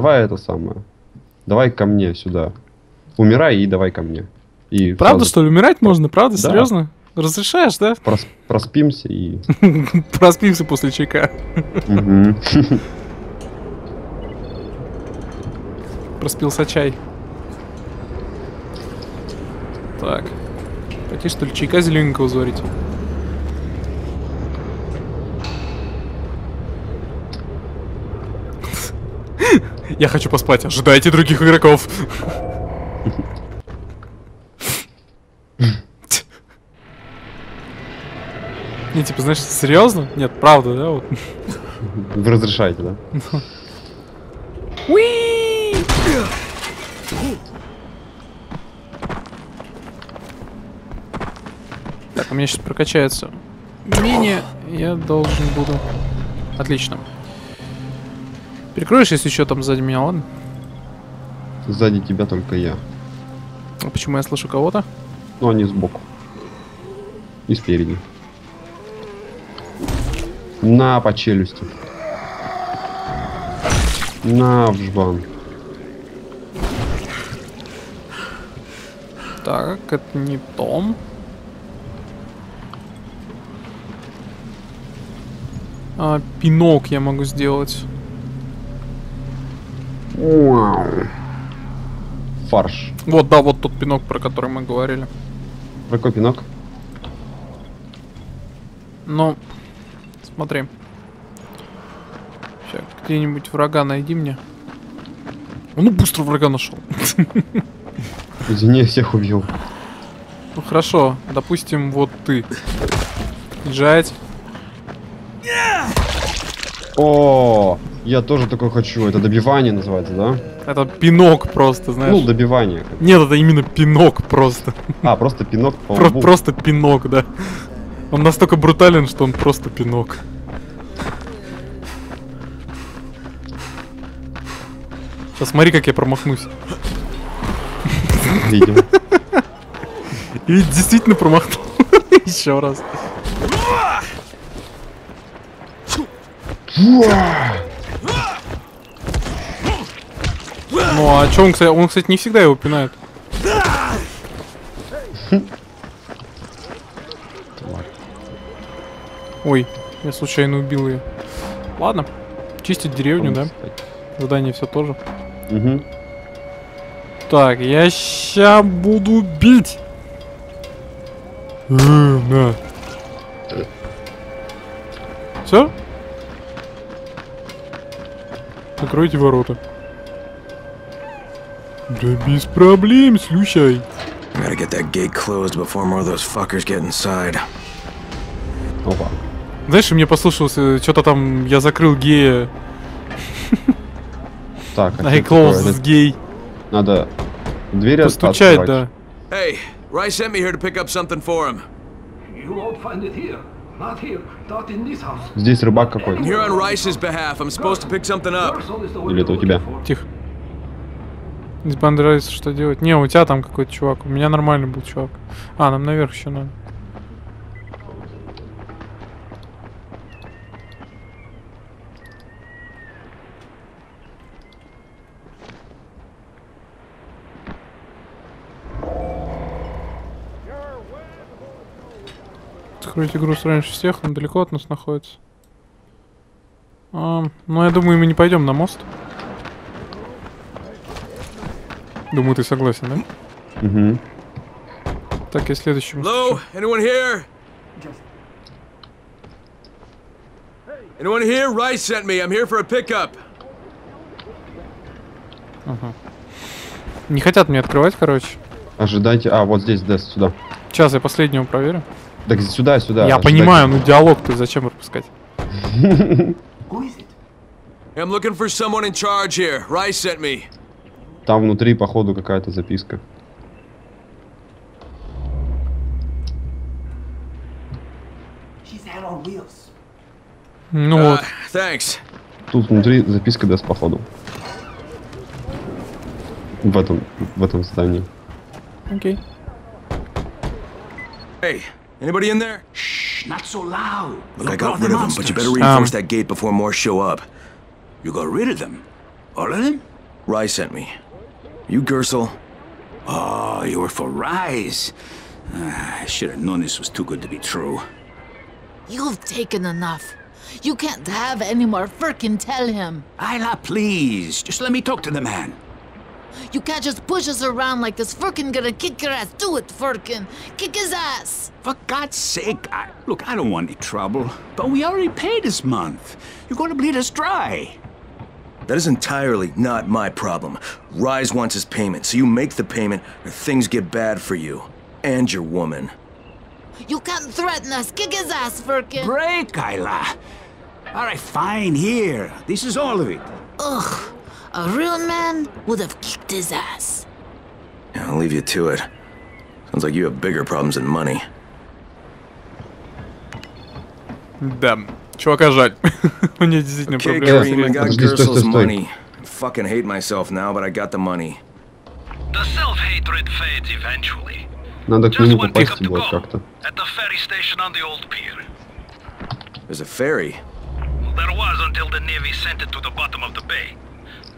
давай это самое. Давай ко мне сюда. Умирай и давай ко мне. И правда, сразу... что ли, умирать можно? Правда? Да. Серьезно? Разрешаешь, да? Проспимся и... Проспимся после чайка. Проспился чай. Так. Хотите, что ли, чайка зелененького заварить? Я хочу поспать. Ожидайте других игроков. Не, типа, знаешь, серьезно? Нет, правда, да? Вот. Вы разрешаете, да? Уи! Так, у меня сейчас прокачается мнение, я должен буду... Отлично. Перекроешь, если еще там сзади меня, ладно? Сзади тебя только я. А почему я слышу кого-то? Ну, они сбоку. И спереди. На, по челюсти. На, в жбан. Так, это не Том. А, пинок я могу сделать. Фарш. Вот, да, вот тот пинок, про который мы говорили. Про какой пинок? Ну... Смотри. Сейчас где-нибудь врага найди мне. Он ну, быстро врага нашел. Извини, я всех убил. Ну хорошо, допустим, вот ты. Лежать. О, я тоже такое хочу. Это добивание называется, да? Это пинок просто, знаешь. Ну, добивание. Нет, это именно пинок просто. А, просто пинок по лбу. Просто пинок, да. Он настолько брутален, что он просто пинок. Сейчас смотри, как я промахнусь. Видимо. И ведь действительно промахнул. Еще раз. Ну а чё он, кстати, не всегда его пинает. Ой, я случайно убил ее. Ладно, чистить деревню, да? Задание все тоже. Угу. Так, я ща буду бить. На. Все? Закройте ворота. Да без проблем, слушай. Опа. Знаешь, мне послушался, что-то там, я закрыл гея. Так, а I close гей. Надо двери постучать, да. Hey, Rice sent me here to pick up something for him. You won't find it here. Not here. Not in this house. Здесь рыбак какой-то. You're on Rice's behalf. I'm supposed to pick something up. Или это у тебя? Тихо. Не понравится, что делать. Не, у тебя там какой-то чувак. У меня нормальный был чувак. А, нам наверх еще надо. Открыть игру раньше всех, он далеко от нас находится. Но я думаю, мы не пойдем на мост. Думаю, ты согласен, да? Угу. Так, я следующему. Hello? Anyone here? Anyone here? Rice sent me. I'm here for a pickup. Ага. Не хотят мне открывать, короче. Ожидайте. А, вот здесь, да, сюда. Сейчас я последнего проверю. Так сюда, сюда. Я понимаю, ну диалог-то зачем пропускать? Там внутри, походу, какая-то записка. Ну вот. Тут внутри записка даст, походу. В этом здании. Окей. Anybody in there? Shh, not so loud. Look, I got rid of them, but you better reinforce that gate before more show up. You got rid of them? All of them? Rai sent me. You, Gersel? Oh, you were for Rai's. I should have known this was too good to be true. You've taken enough. You can't have any more. Frickin' tell him. Ayla, please. Just let me talk to the man. You can't just push us around like this. Furkin gonna kick your ass. Do it, Furkin. Kick his ass. For God's sake. Look, I don't want any trouble. But we already paid this month. You're gonna bleed us dry. That is entirely not my problem. Rise wants his payment, so you make the payment or things get bad for you. And your woman. You can't threaten us. Kick his ass, Furkin. Break, Ayla. All right, fine, here. This is all of it. Ugh. A real man would have kicked his ass. Yeah, I'll leave you to it. Sounds like you have bigger problems than money. Да, чувака жаль. У меня действительно проблемы. I got Gersel's money. I fucking hate myself now, but I got the money. The self-hatred fades eventually. Надо к нему попасть вот как-то. At the ferry station on the old pier. There's a ferry. There was until the Navy sent it to the bottom of the bay.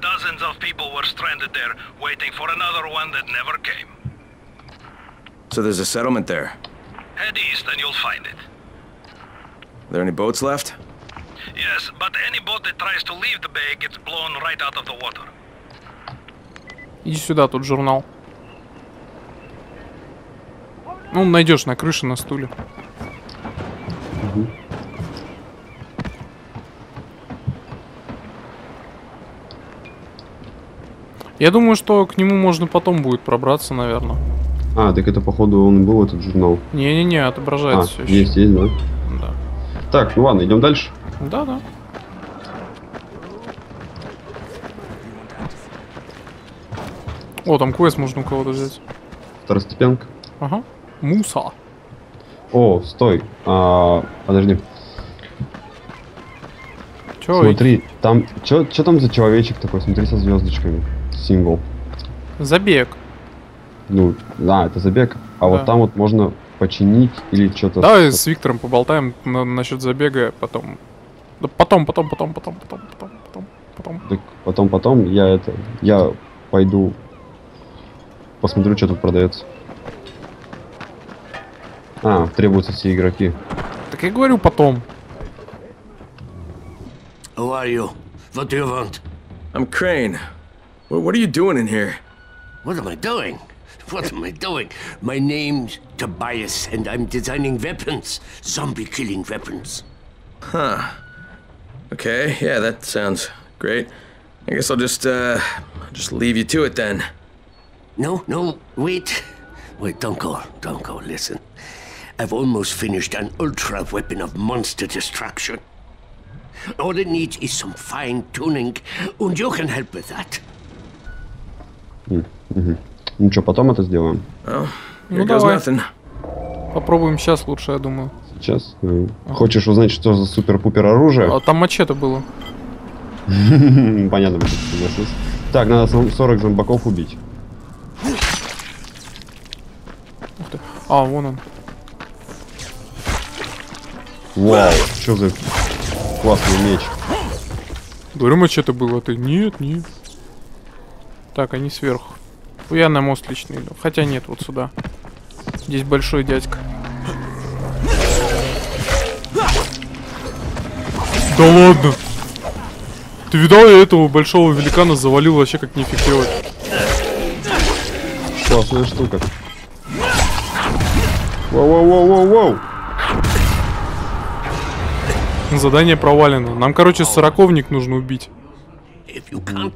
Dozens of people were stranded there, waiting for another one that never came. So there's a settlement there? Head east and you'll find it. Are there any boats left? Yes, but any boat that tries to leave the bay gets blown right out of the water. Иди сюда, тут журнал. Ну, найдешь на крыше, на стуле. Я думаю, что к нему можно потом будет пробраться, наверное. А, так это, походу, он был, этот журнал. Не-не-не, отображается все. Есть, есть, да? Да. Так, ну ладно, идем дальше. Да-да. О, там квест можно у кого-то взять. Второстепенка. Ага. Муса. О, стой. Подожди. Чё? Смотри, там... Чё там за человечек такой? Смотри, со звездочками. Сингл. Забег. Ну, да, это забег. А да. Вот там вот можно починить или что-то. Давай с Виктором поболтаем насчет забега потом. Да потом. Так, потом я пойду посмотрю, что тут продается. А, требуются все игроки. Так я говорю потом. How are you? What do you want? I'm Crane. What are you doing in here? What am I doing? What am I doing? My name's Tobias, and I'm designing weapons. Zombie-killing weapons. Huh. Okay, yeah, that sounds great. I guess I'll just leave you to it then. No, wait. Wait, don't go, listen. I've almost finished an ultra-weapon of monster destruction. All it needs is some fine-tuning, and you can help with that. Ну что, потом это сделаем? Ну давай. Попробуем сейчас лучше, я думаю. Сейчас? Хочешь узнать, что за супер-пупер оружие? А там мачете было. Понятно. Так, надо 40 зомбаков убить. Ух ты. А, вон он. Вау, что за классный меч. Говорю, мачете было, а ты нет. Так, они сверху. Я на мост лично иду. Хотя нет, вот сюда. Здесь большой дядька. Да ладно! Ты видал, я этого большого великана завалил вообще как нифиг делать. Классная штука. Воу-воу-воу-воу-воу! Задание провалено. Нам, короче, сороковник нужно убить. Мы убили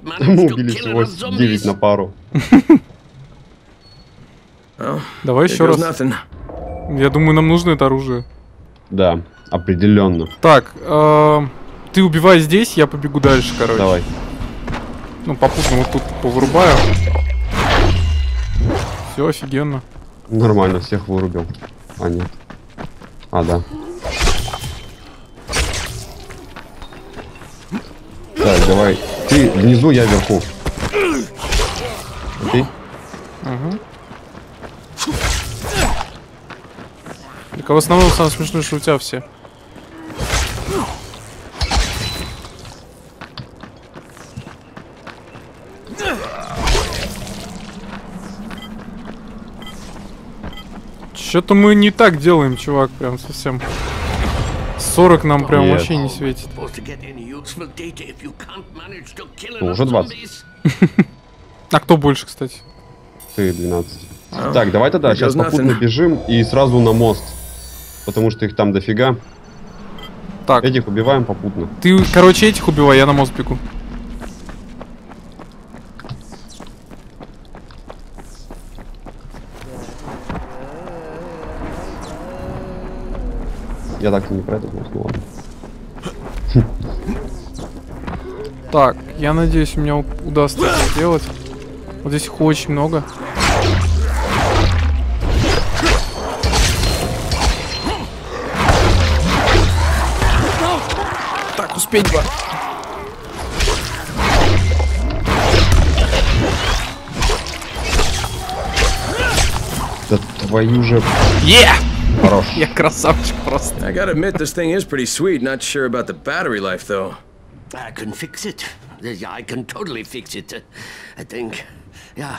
всего 9 на пару. Давай еще раз. Я думаю, нам нужно это оружие. Да, определенно. Так, ты убивай здесь, я побегу дальше, короче. Давай. Ну, попутно вот тут повырубаю. Все, офигенно. Нормально, всех вырубил. А, нет. А, да. Так, давай. Ты внизу, я вверху. Окей? Угу. Так, а в основном самое смешное, что у тебя все. Что-то мы не так делаем, чувак, прям совсем. 40 нам прям вообще не светит. Уже 20. А кто больше, кстати? Ты 12. Так, давай тогда сейчас попутно бежим и сразу на мост. Потому что их там дофига. Так. Этих убиваем попутно. Ты, короче, этих убивай, я на мост бегу. Я так не про это думал. Так, я надеюсь, у меня удастся это сделать. Вот здесь их очень много. Так, успеть бы. Да твою же... Хорош. Я красавчик просто. I gotta admit, this thing is pretty sweet. Not sure about the battery life, though. I can fix it. I can totally fix it. I think. Yeah.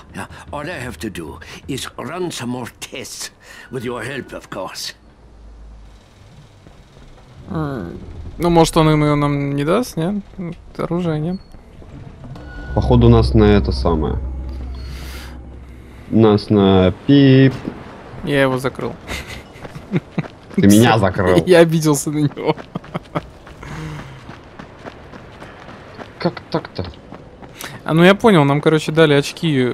All I have to do is run some more tests, with your help, of course. Ну, может, он ее нам не даст, нет? Оружие нет. Походу нас на это самое. Нас на пип. Я его закрыл. Ты меня закрыл. Я обиделся на него. Как так-то? А ну я понял, нам, короче, дали очки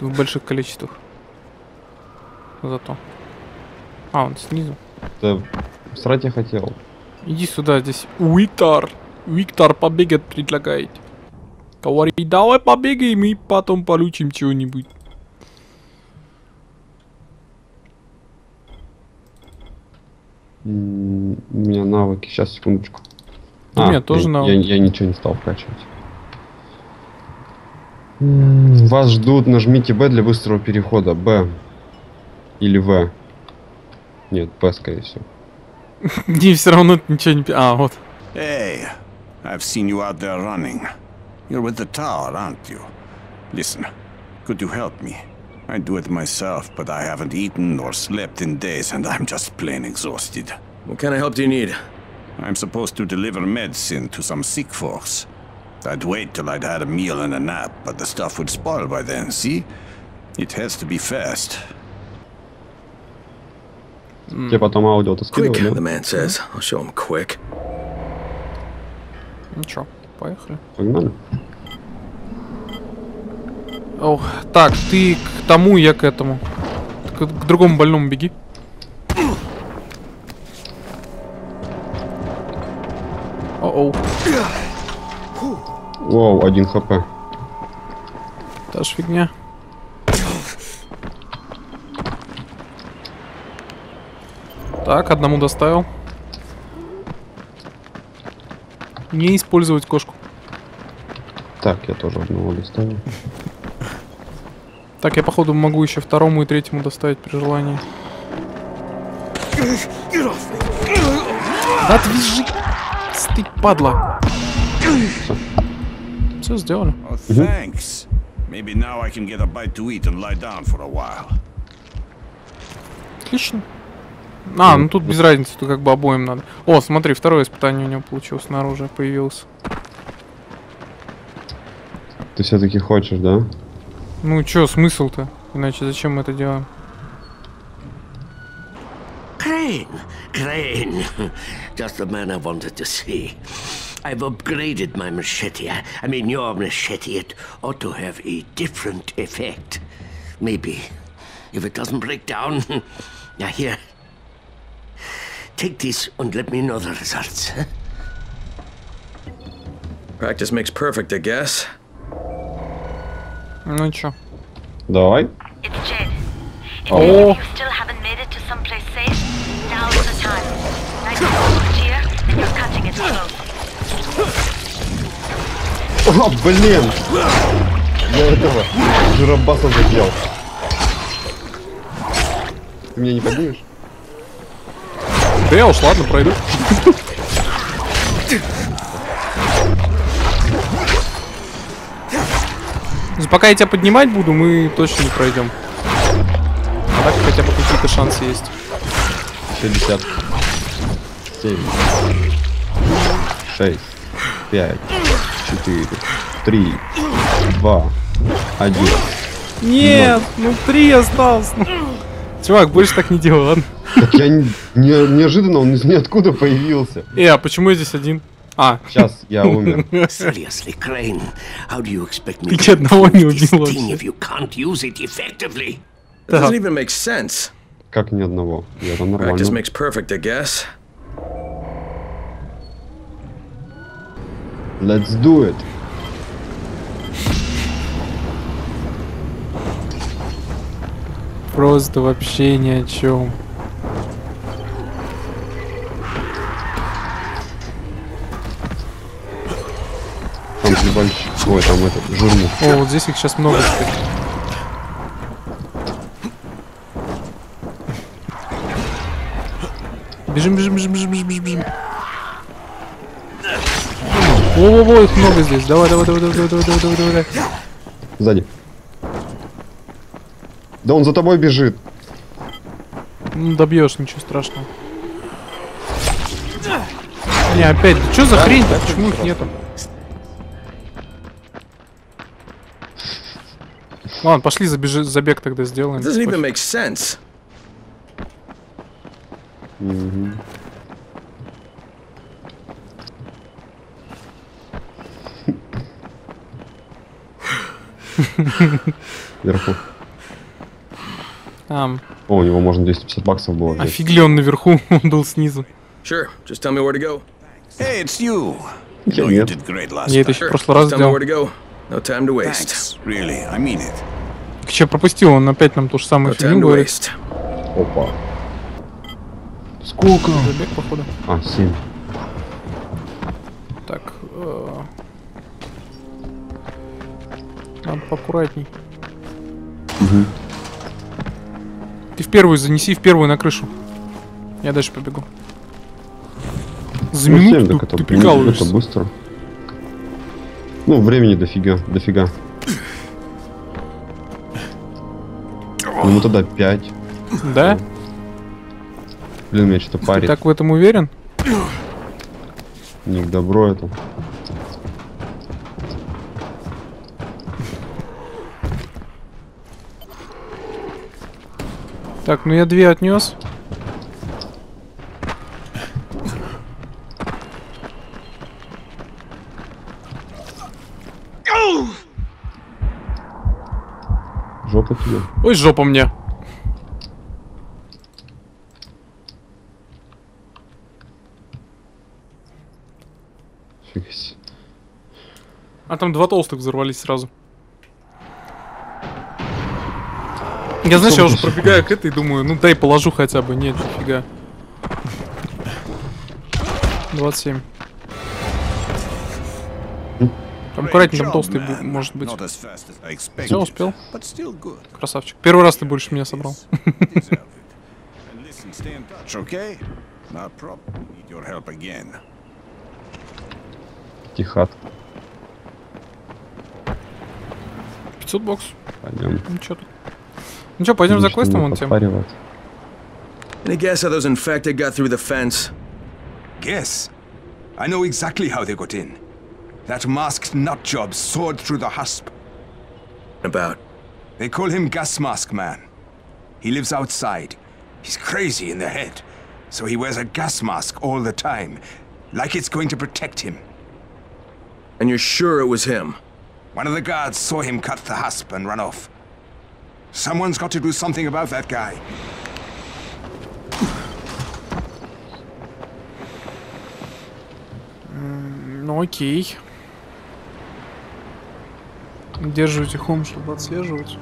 в больших количествах. Зато. А, он снизу. Да, срать я хотел. Иди сюда, здесь Виктор. Виктор побегать предлагает. Говори, давай побегаем и потом получим чего-нибудь. У меня навыки. Сейчас, секундочку. У меня тоже навыки. Я ничего не стал вкачивать. Вас ждут. Нажмите Б для быстрого перехода. Б. Или В. Нет, Б, скорее всего. Не, все равно ничего не... А, вот. Эй, I've seen you out there running. You're with the tower, aren't you? Listen, could you help me? I do it myself, but I haven't eaten or slept in days, and I'm just plain exhausted. What kind of help do you need? I'm supposed to deliver medicine to some sick folks. I'd wait till I'd had a meal and a nap, but the stuff would spoil by then, see? It has to be fast. Quick, the man says. I'll show him quick. Ничего, поехали. Погнали. Ох, так, ты к тому, я к этому. К другому больному беги. О-оу. Вау, 1 хп. Та ж фигня. Так, одному доставил. Не использовать кошку. Так, я тоже одного доставил. Так, я походу могу еще 2-му и 3-му доставить при желании. Да отвяжи, ты падла. Все сделали. Отлично. А, ну тут без разницы, тут как бы обоим надо. О, смотри, второе испытание у него получилось, на оружие появилось. Ты все-таки хочешь, да? Ну чё, смысл-то? Иначе зачем мы это делаем? Crane. Just the man I wanted to see. I've upgraded my machete. I mean, your machete. It ought to have a different effect. Maybe. If it doesn't break down. Now here. Take this and let me know the results. Practice makes perfect, I guess. Ну чё? Давай. О! О, блин! Я этого жиробаса задел. Ты меня не победишь? Да я уж, ладно, пройду. Пока я тебя поднимать буду, мы точно не пройдем. Так хотя бы какие-то шансы есть. 60. 7. 6. 5. 4. 3. 2. 1. Нет, 0. Ну 3 осталось. Чувак, больше так не делай, ладно? Так я неожиданно, он из ниоткуда появился. А почему я здесь один? А, сейчас я умер. Ты ни одного не убил. Как ни одного? Я там нормально. Let's do it. Просто вообще ни о чем. Там хлебальщик. Ой, там этот, журнал. О, вот здесь их сейчас много. Бежим, бежим, бежим, бежим, бежим, бежим. О-о-о, их много здесь. Давай, давай, давай, давай, давай, давай, давай, давай. Сзади. Да он за тобой бежит. Ну, добьешь, ничего страшного. Не, опять, да что за хрень-то? Почему их нету? Ладно, пошли забег тогда сделаем. Mm-hmm. Вверху. О, у него можно 250 баксов было. Офигли, он наверху, он был снизу. Sure, just tell me where to go. Hey, it's you. No, you did great last time. Я это еще в прошлый раз делал. No time to waste. Really, I mean it. Так че, пропустил, он опять нам то же самое фигню говорит. Опа. Сколько? Забег, походу. 7. Так. Надо поаккуратней. Угу. Ты в первую занеси, в первую на крышу. Я дальше побегу. За минуту ты прикалываешься. Быстро. Ну, времени дофига, дофига. Ну, тогда 5. Да? Блин, меня что-то парит. Ты так в этом уверен? Не к добру это. Так, ну я 2 отнес. Жопа тебе. Ой, жопа мне. А там 2 толстых взорвались сразу. Я, знаешь, я уже пробегаю к этой и думаю, ну дай положу хотя бы. Нет, нифига. 27. Там аккуратнее, там толстый может быть. Все, успел. Красавчик. Первый раз ты больше меня собрал. Тихат. 500 баксов. Пойдем. Ну что тут? Ну что, пойдем за квестом вон тем. Any guess how those infected got through the fence? Guess? I know exactly how they got in. That masked nutjob soared through the husp. About? They call him Gas Mask Man. He lives outside. He's crazy in the head. So he wears a gas mask all the time. Like it's going to protect him. And you're sure it was him? One of the guards saw him cut the husp and run off. Someone's got to do something about that guy. Ну окей. Держите хом, чтобы отслеживать.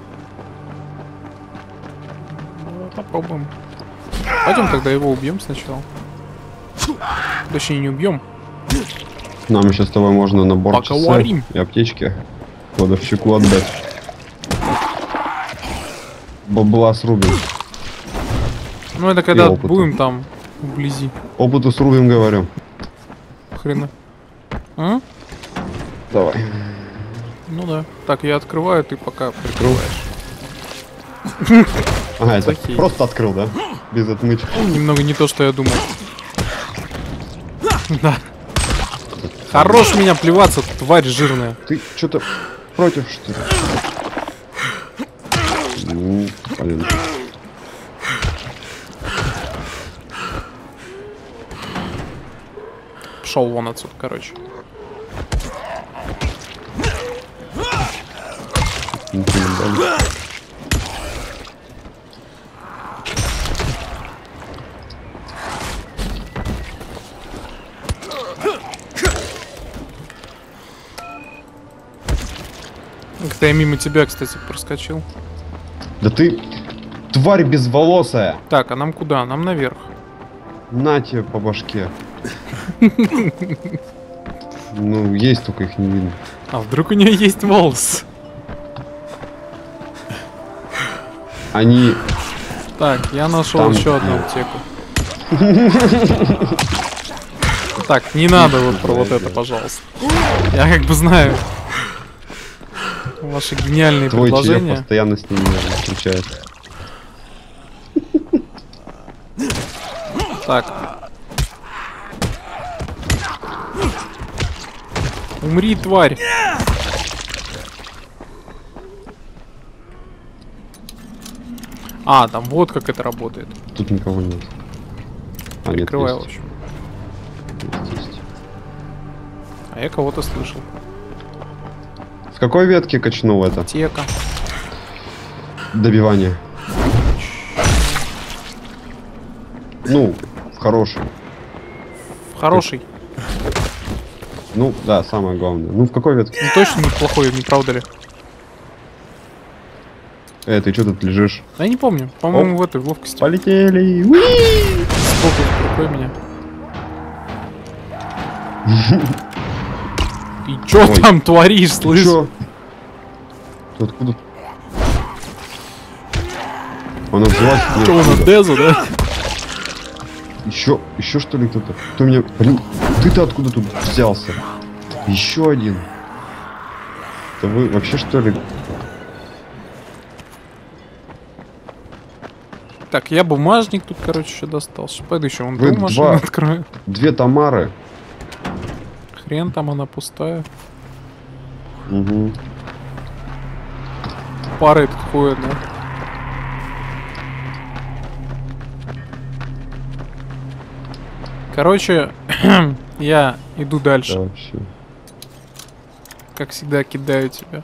Ну, попробуем. Пойдем тогда его убьем сначала. Точнее не убьем. Нам еще с тобой можно набор часов и аптечки кладовщику отдать. Бабла срубим. Ну это когда будем там вблизи. Опыту срубим, говорю. Хрена. А? Давай. Ну да. Так, я открываю, ты пока прикрываешь. Ага, это плохие. Просто открыл, да? Без отмычки. Немного не то, что я думал. Да. Хорош меня плеваться, тварь жирная. Ты что-то против, что ли? Ну, блин. Пошел вон отсюда, короче. Когда я мимо тебя, кстати, проскочил. Да ты тварь безволосая. Так, а нам куда? Нам наверх. На тебе по башке. Ну, есть, только их не видно. А вдруг у нее есть волос? Они... Так, я нашел там... еще одну аптеку. Так, не надо вот про вот это, пожалуйста. Я как бы знаю ваши гениальные предложения. Твой член постоянно с ними встречается. Так. Умри, тварь. А, там вот как это работает. Тут никого нет. Прикрывай, в общем. Есть. А я кого-то слышал. С какой ветки качнул это? Аптека. Добивание. Ну, хороший. Хороший? Ну, да, самое главное. Ну, в какой ветке? Ну, точно неплохой, не правда ли? Ты что тут лежишь? Я не помню. По-моему, в этой в ловкости. Полетели. Сколько рукой меня. Ты чё там творишь, слышь? Ты откуда? Она взялась. Что, она Дезу, да? Еще что ли кто-то? Кто меня... Блин, ты-то откуда тут взялся? Еще один. Это вы вообще что ли... Так, я бумажник тут, короче, еще достался. Пойду еще вон ту машину открою. Две Тамары. Хрен там, она пустая. Угу. Пары это какое, да? Короче, я иду дальше. Вообще. Как всегда, кидаю тебя.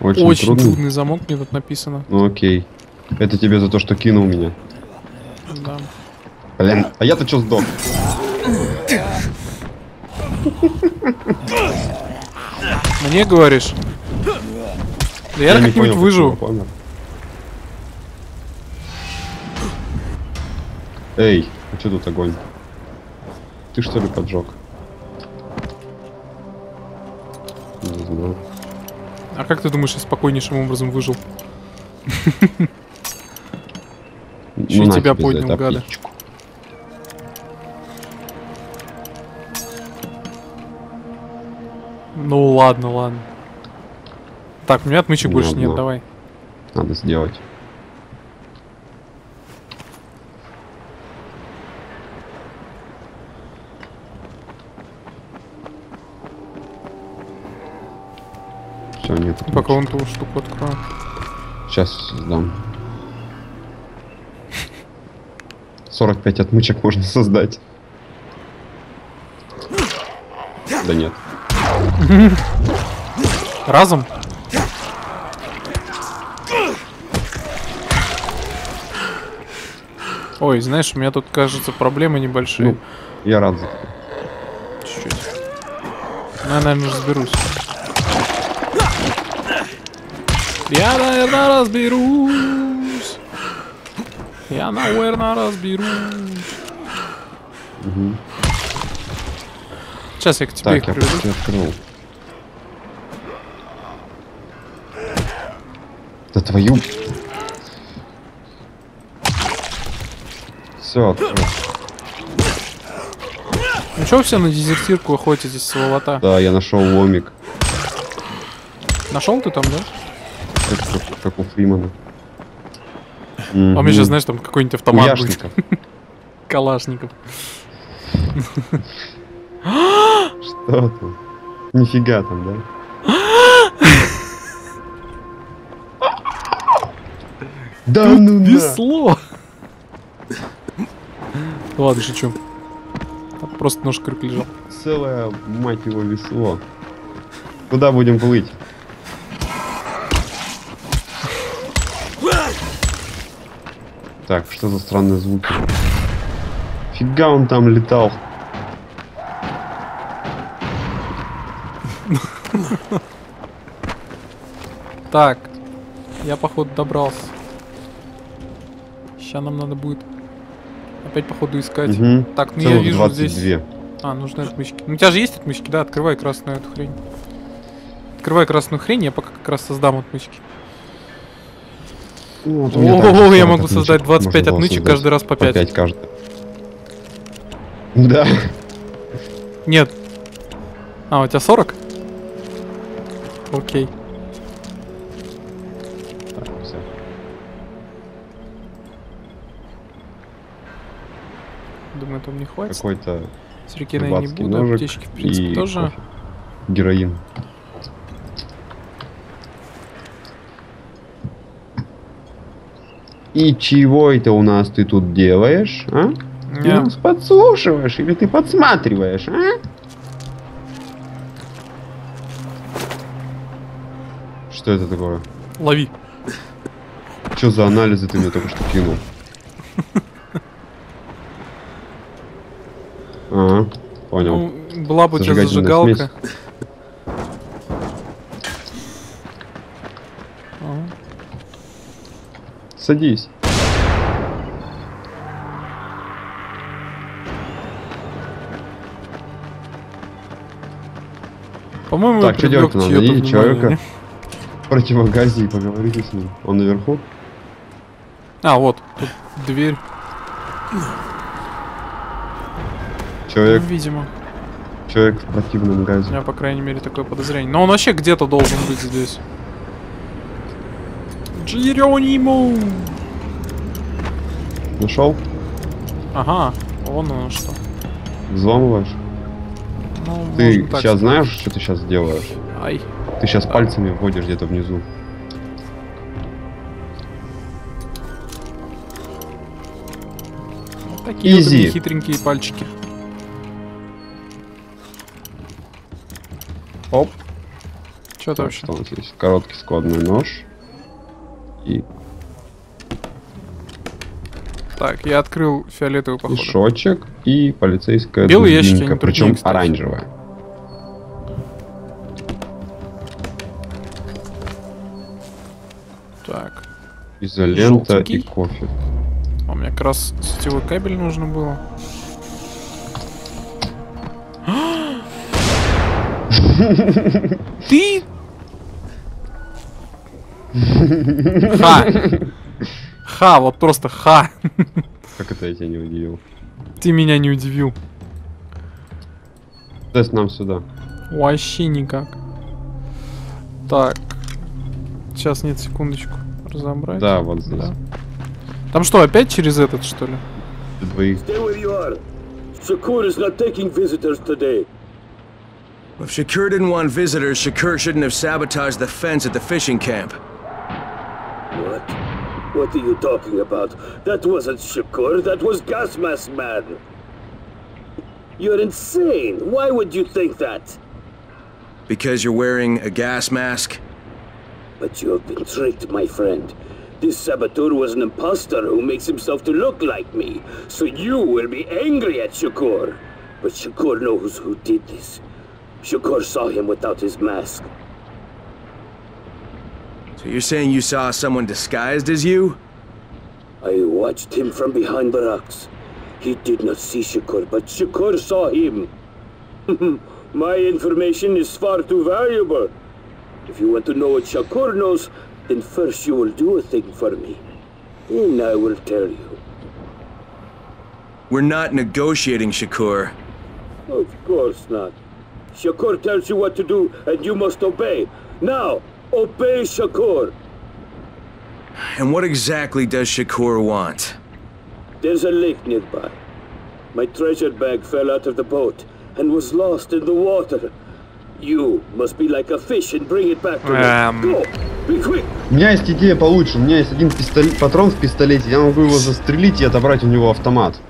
Очень трудный замок, мне тут написано. Ну, окей. Это тебе за то, что кинул меня. Да. Блин, а я-то чё сдох? Мне говоришь? Да я как-нибудь выживу. Эй, а чё тут огонь? Ты что ли поджег? Не знаю. А как ты думаешь, я спокойнейшим образом выжил? Еще ну, тебя поднял, гада. Ну ладно, ладно. Так, у меня отмычек больше нет, давай. Надо сделать. Все, нет. Пока он ту штуку откроет. Сейчас сдам. 45 отмычек можно создать. Да нет. Разом? Ой, знаешь, у меня тут, кажется, проблемы небольшие. Ну, я рад за это. Чуть-чуть. Ну, я, наверное, разберусь. Я, наверное, разберусь. Я, наверное, разберусь. Угу. Сейчас я к тебе так, их приведу. Да твою. Все, открыл. Ну что все на дезертирку охотитесь, сволота? Да, я нашел ломик. Нашел ты там, да? Как у Фримана. А мне сейчас, знаешь, там какой-нибудь автомат будет. Калашников. Что там? Нифига там, да? Да ну да! Весло! Ладно, шучу. Просто нож крюк лежал. Целое, мать его, весло. Куда будем плыть? Так, что за странные звуки? Фига он там летал. Так, я походу добрался. Сейчас нам надо будет опять походу искать. Так, ну я вижу здесь. А, нужны отмычки. Ну, у тебя же есть отмычки, да? Открывай красную эту хрень. Открывай красную хрень, я пока как раз создам отмычки. Вот о, я могу создать 25 отмычек, каждый раз по 5. По 5 каждый. Да. Нет. А, у тебя 40? Окей. Так, все. Думаю, там не хватит. Какой-то с реки я не буду, аптечки в принципе тоже. Кофе. Героин. И чего это у нас ты тут делаешь, а? Ты нас подслушиваешь или ты подсматриваешь, а? Что это такое? Лови. Что за анализы ты мне только что кинул? Ага, понял. Ну, была бы у тебя зажигалка. Садись. По-моему, так, что делать надо? Найди человека в противогазе и поговорите с ним. Он наверху? А, вот. Тут дверь. Человек... Видимо. Человек в противном газе. У меня, по крайней мере, такое подозрение. Но он вообще где-то должен быть здесь. Джеронимо! Нашел? Ага, вон оно что. Взламываешь? Ну, ты сейчас сказать. Знаешь, что ты сейчас делаешь? Ай. Ты сейчас пальцами вводишь где-то внизу. Вот такие вот хитренькие пальчики. Оп. Что это вообще? Что у нас есть? Короткий складной нож. И... Так, я открыл фиолетовый походу. Мешочек и полицейская дубинка, причем оранжевая. Так. Изолента и кофе. А у меня как раз сетевой кабель нужно было. Ты? Ха! Ха, вот просто ха! Как это я тебя не удивил? Ты меня не удивил. То есть нам сюда. Вообще никак. Так. Сейчас, нет, секундочку. Разобрать. Да, вот здесь. Да. Там что, опять через этот, что ли? Двоих. If Shakur didn't want visitors, Shakur shouldn't have sabotaged the fence at the fishing camp. What? What are you talking about? That wasn't Shakur, that was Gas Mask Man. You're insane. Why would you think that? Because you're wearing a gas mask? But you have been tricked, my friend. This saboteur was an imposter who makes himself to look like me. So you will be angry at Shakur. But Shakur knows who did this. Shakur saw him without his mask. So you're saying you saw someone disguised as you? I watched him from behind the rocks. He did not see Shakur, but Shakur saw him. My information is far too valuable. If you want to know what Shakur knows, then first you will do a thing for me. Then I will tell you. We're not negotiating, Shakur. Of course not. Shakur tells you what to do, and you must obey. Now, obey Shakur. And what exactly does Shakur want? There's a lake nearby. My treasure bag fell out of the boat and was lost in the water. You must be like a fish and bring it back to me. Go, be quick. У меня есть идея получше. У меня есть один патрон в пистолете. Я могу его застрелить и отобрать у него автомат.